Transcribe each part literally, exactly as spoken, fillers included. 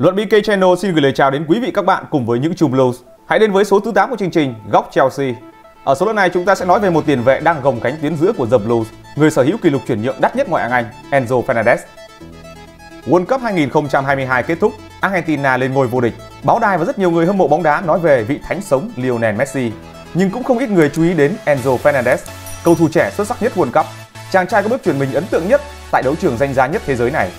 Luận bê ca Channel xin gửi lời chào đến quý vị các bạn cùng với những chùm Blues. Hãy đến với số thứ tám của chương trình Góc Chelsea. Ở số lần này chúng ta sẽ nói về một tiền vệ đang gồng cánh tuyến giữa của The Blues, người sở hữu kỷ lục chuyển nhượng đắt nhất ngoại hạng Anh, Enzo Fernandez. World Cup hai nghìn không trăm hai mươi hai kết thúc, Argentina lên ngôi vô địch. Báo đài và rất nhiều người hâm mộ bóng đá nói về vị thánh sống Lionel Messi, nhưng cũng không ít người chú ý đến Enzo Fernandez, cầu thủ trẻ xuất sắc nhất World Cup. Chàng trai có bước chuyển mình ấn tượng nhất tại đấu trường danh giá nhất thế giới này.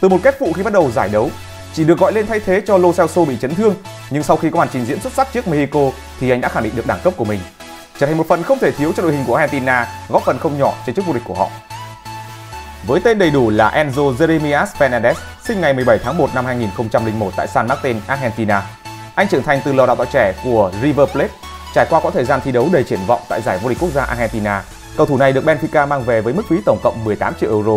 Từ một kết phụ khi bắt đầu giải đấu, chỉ được gọi lên thay thế cho Lo Celso bị chấn thương, nhưng sau khi có màn trình diễn xuất sắc trước Mexico thì anh đã khẳng định được đẳng cấp của mình, trở thành một phần không thể thiếu cho đội hình của Argentina, góp phần không nhỏ trên chức vô địch của họ. Với tên đầy đủ là Enzo Jeremias Fernandez, sinh ngày mười bảy tháng một năm hai nghìn không trăm lẻ một tại San Martín, Argentina. Anh trưởng thành từ lò đào tạo trẻ của River Plate, trải qua có thời gian thi đấu đầy triển vọng tại giải vô địch quốc gia Argentina. Cầu thủ này được Benfica mang về với mức phí tổng cộng mười tám triệu euro.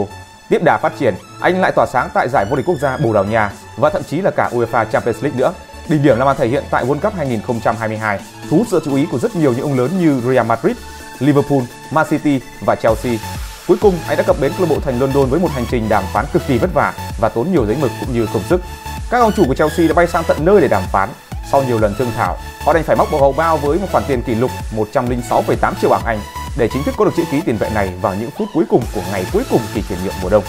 Tiếp đà phát triển, anh lại tỏa sáng tại giải vô địch quốc gia Bồ Đào Nha và thậm chí là cả UEFA Champions League nữa. Đỉnh điểm là màn thể hiện tại World Cup hai nghìn không trăm hai mươi hai, thu hút sự chú ý của rất nhiều những ông lớn như Real Madrid, Liverpool, Man City và Chelsea. Cuối cùng, anh đã cập bến câu lạc bộ thành London với một hành trình đàm phán cực kỳ vất vả và tốn nhiều giấy mực cũng như công sức. Các ông chủ của Chelsea đã bay sang tận nơi để đàm phán. Sau nhiều lần thương thảo, họ đành phải móc bầu hầu bao với một khoản tiền kỷ lục một trăm lẻ sáu phẩy tám triệu bảng Anh để chính thức có được chữ ký tiền vệ này vào những phút cuối cùng của ngày cuối cùng kỳ chuyển nhượng mùa đông.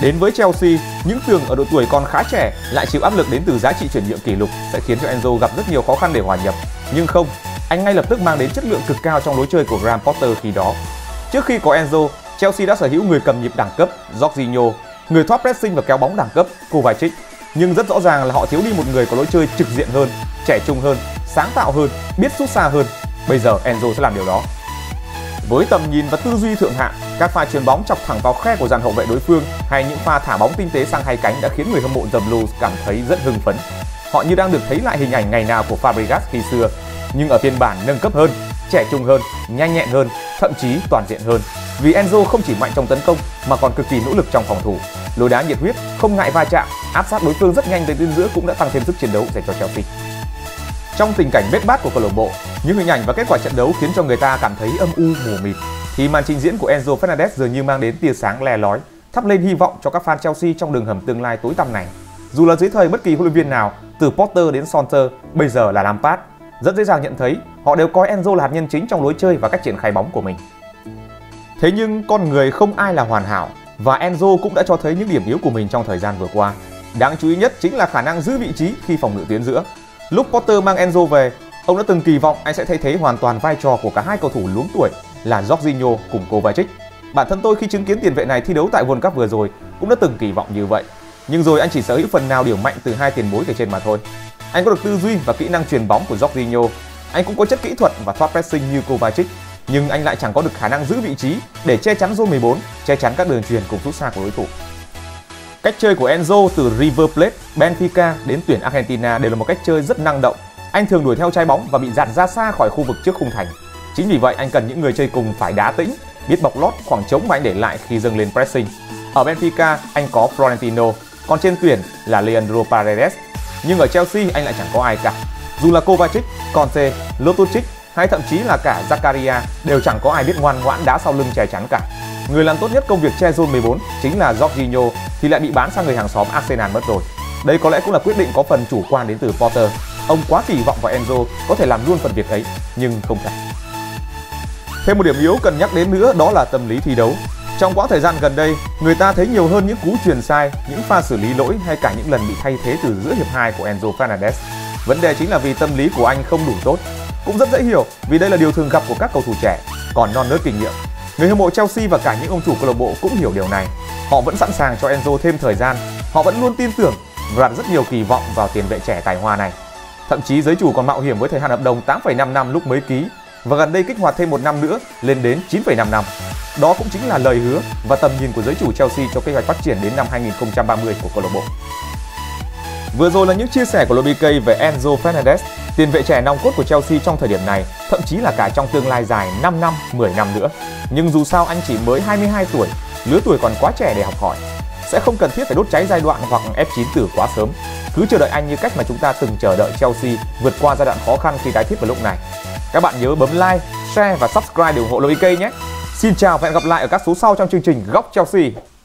Đến với Chelsea, những tường ở độ tuổi còn khá trẻ lại chịu áp lực đến từ giá trị chuyển nhượng kỷ lục sẽ khiến cho Enzo gặp rất nhiều khó khăn để hòa nhập. Nhưng không, anh ngay lập tức mang đến chất lượng cực cao trong lối chơi của Graham Potter khi đó. Trước khi có Enzo, Chelsea đã sở hữu người cầm nhịp đẳng cấp Jorginho, người thoát pressing và kéo bóng đẳng cấp Kovacic. Nhưng rất rõ ràng là họ thiếu đi một người có lối chơi trực diện hơn, trẻ trung hơn, sáng tạo hơn, biết sút xa hơn. Bây giờ Enzo sẽ làm điều đó. Với tầm nhìn và tư duy thượng hạng, các pha chuyền bóng chọc thẳng vào khe của dàn hậu vệ đối phương hay những pha thả bóng tinh tế sang hai cánh đã khiến người hâm mộ The Blues cảm thấy rất hưng phấn. Họ như đang được thấy lại hình ảnh ngày nào của Fabregas khi xưa, nhưng ở phiên bản nâng cấp hơn, trẻ trung hơn, nhanh nhẹn hơn, thậm chí toàn diện hơn. Vì Enzo không chỉ mạnh trong tấn công mà còn cực kỳ nỗ lực trong phòng thủ. Lối đá nhiệt huyết, không ngại va chạm, áp sát đối phương rất nhanh tới tuyến giữa cũng đã tăng thêm sức chiến đấu dành cho Chelsea. Trong tình cảnh bết bát của câu lạc bộ, những hình ảnh và kết quả trận đấu khiến cho người ta cảm thấy âm u mù mịt, thì màn trình diễn của Enzo Fernandez dường như mang đến tia sáng le lói, thắp lên hy vọng cho các fan Chelsea trong đường hầm tương lai tối tăm này. Dù là dưới thời bất kỳ huấn luyện viên nào, từ Potter đến Solskjaer, bây giờ là Lampard, rất dễ dàng nhận thấy họ đều coi Enzo là hạt nhân chính trong lối chơi và cách triển khai bóng của mình. Thế nhưng con người không ai là hoàn hảo và Enzo cũng đã cho thấy những điểm yếu của mình trong thời gian vừa qua. Đáng chú ý nhất chính là khả năng giữ vị trí khi phòng ngự tuyến giữa. Lúc Potter mang Enzo về, ông đã từng kỳ vọng anh sẽ thay thế hoàn toàn vai trò của cả hai cầu thủ luống tuổi là Jorginho cùng Kovacic. Bản thân tôi khi chứng kiến tiền vệ này thi đấu tại World Cup vừa rồi cũng đã từng kỳ vọng như vậy. Nhưng rồi anh chỉ sở hữu phần nào điểm mạnh từ hai tiền bối kể trên mà thôi. Anh có được tư duy và kỹ năng chuyền bóng của Jorginho, anh cũng có chất kỹ thuật và thoát pressing như Kovacic, nhưng anh lại chẳng có được khả năng giữ vị trí để che chắn zone mười bốn, che chắn các đường chuyền cùng sút xa của đối thủ. Cách chơi của Enzo từ River Plate, Benfica đến tuyển Argentina đều là một cách chơi rất năng động. Anh thường đuổi theo trái bóng và bị dạt ra xa khỏi khu vực trước khung thành. Chính vì vậy anh cần những người chơi cùng phải đá tĩnh, biết bọc lót khoảng trống mà anh để lại khi dâng lên pressing. Ở Benfica anh có Florentino, còn trên tuyển là Leandro Paredes. Nhưng ở Chelsea anh lại chẳng có ai cả. Dù là Kovacic, Conte, Lotochic hay thậm chí là cả Zakaria đều chẳng có ai biết ngoan ngoãn đá sau lưng che chắn cả. Người làm tốt nhất công việc che zone mười bốn chính là Jorginho thì lại bị bán sang người hàng xóm Arsenal mất rồi. Đây có lẽ cũng là quyết định có phần chủ quan đến từ Potter. Ông quá kỳ vọng vào Enzo có thể làm luôn phần việc ấy, nhưng không thể. Thêm một điểm yếu cần nhắc đến nữa đó là tâm lý thi đấu. Trong quãng thời gian gần đây, người ta thấy nhiều hơn những cú chuyền sai, những pha xử lý lỗi hay cả những lần bị thay thế từ giữa hiệp hai của Enzo Fernandez. Vấn đề chính là vì tâm lý của anh không đủ tốt. Cũng rất dễ hiểu vì đây là điều thường gặp của các cầu thủ trẻ, còn non nớt kinh nghiệm. Người hâm mộ Chelsea và cả những ông chủ câu lạc bộ cũng hiểu điều này. Họ vẫn sẵn sàng cho Enzo thêm thời gian, họ vẫn luôn tin tưởng và đặt rất nhiều kỳ vọng vào tiền vệ trẻ tài hoa này. Thậm chí giới chủ còn mạo hiểm với thời hạn hợp đồng tám phẩy năm năm lúc mới ký và gần đây kích hoạt thêm một năm nữa lên đến chín phẩy năm năm. Đó cũng chính là lời hứa và tầm nhìn của giới chủ Chelsea cho kế hoạch phát triển đến năm hai nghìn không trăm ba mươi của câu lạc bộ. Vừa rồi là những chia sẻ của Luận bê ca về Enzo Fernandez, tiền vệ trẻ nòng cốt của Chelsea trong thời điểm này, thậm chí là cả trong tương lai dài năm năm, mười năm nữa. Nhưng dù sao anh chỉ mới hai mươi hai tuổi, lứa tuổi còn quá trẻ để học hỏi. Sẽ không cần thiết phải đốt cháy giai đoạn hoặc ép chín từ quá sớm. Cứ chờ đợi anh như cách mà chúng ta từng chờ đợi Chelsea vượt qua giai đoạn khó khăn khi tái thiết vào lúc này. Các bạn nhớ bấm like, share và subscribe để ủng hộ Luận bê ca nhé. Xin chào và hẹn gặp lại ở các số sau trong chương trình Góc Chelsea.